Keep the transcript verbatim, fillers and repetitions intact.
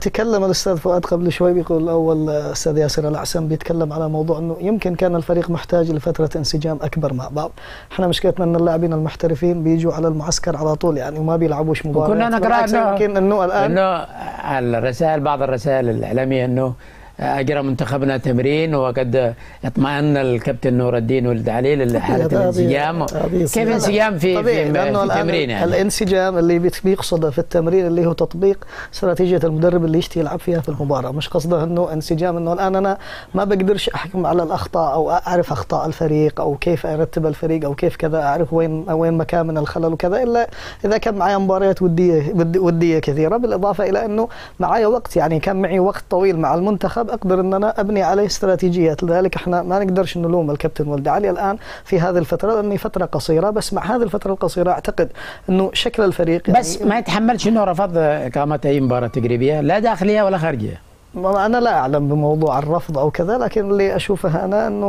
تكلم الاستاذ فؤاد قبل شوي، بيقول الاول استاذ ياسر العسام بيتكلم على موضوع انه يمكن كان الفريق محتاج لفتره انسجام اكبر مع بعض. احنا مشكلتنا ان اللاعبين المحترفين بيجوا على المعسكر على طول يعني وما بيلعبوش مباراه. كنا نقرا يمكن انه الان انه الرسائل، بعض الرسائل الاعلاميه انه اجرى منتخبنا تمرين وقد اطمأن الكابتن نور الدين ولد علي لحاله الانسجام. كيف انسجام في, في, في التمرين؟ يعني الانسجام اللي بيقصده في التمرين اللي هو تطبيق استراتيجيه المدرب اللي يشتي يلعب فيها في المباراه، مش قصده انه انسجام انه الان انا ما بقدرش احكم على الاخطاء او اعرف اخطاء الفريق او كيف ارتب الفريق او كيف كذا، اعرف وين وين مكامن الخلل وكذا، الا اذا كان معي مباريات وديه وديه كثيره، بالاضافه الى انه معي وقت، يعني كان معي وقت طويل مع المنتخب اقدر ان انا ابني عليه استراتيجيات. لذلك احنا ما نقدرش نلوم الكابتن ولد علي الان في هذه الفتره لانه فتره قصيره، بس مع هذه الفتره القصيره اعتقد انه شكل الفريق يعني بس ما يتحملش انه رفض اقامه اي مباراه تجريبيه لا داخليه ولا خارجيه. انا لا اعلم بموضوع الرفض او كذا، لكن اللي اشوفه انا انه